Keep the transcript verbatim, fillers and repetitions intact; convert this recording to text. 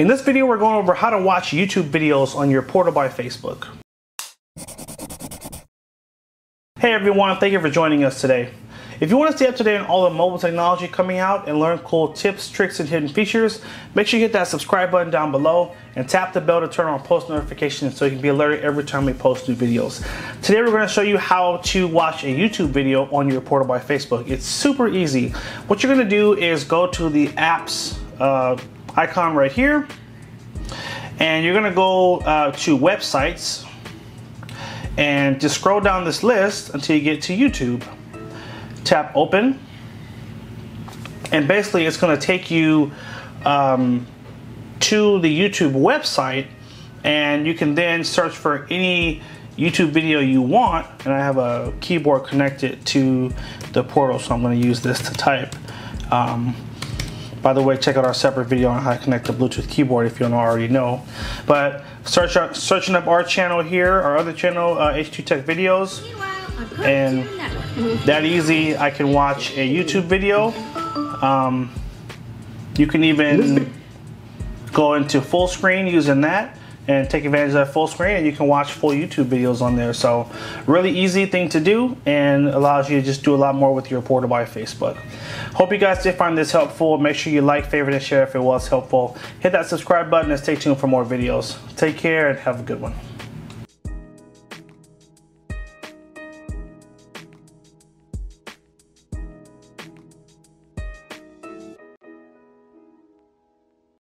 In this video, we're going over how to watch YouTube videos on your Portal by Facebook. Hey everyone, thank you for joining us today. If you want to stay up to date on all the mobile technology coming out and learn cool tips, tricks, and hidden features, make sure you hit that subscribe button down below and tap the bell to turn on post notifications so you can be alerted every time we post new videos. Today we're going to show you how to watch a YouTube video on your Portal by Facebook. It's super easy. What you're going to do is go to the apps uh, icon right here, and you're going to go uh, to websites and just scroll down this list until you get to YouTube. Tap open, and basically it's going to take you um, to the YouTube website, and you can then search for any YouTube video you want. And I have a keyboard connected to the portal, so I'm going to use this to type. Um, by the way, check out our separate video on how to connect the Bluetooth keyboard if you don't already know. But search up, searching up our channel here, our other channel, uh, H two Tech Videos, and that easy, I can watch a YouTube video. Um, you can even go into full screen using that and take advantage of that full screen, and you can watch full YouTube videos on there. So really easy thing to do, and allows you to just do a lot more with your Portal by Facebook. Hope you guys did find this helpful. Make sure you like, favorite, and share if it was helpful. Hit that subscribe button and stay tuned for more videos. Take care and have a good one.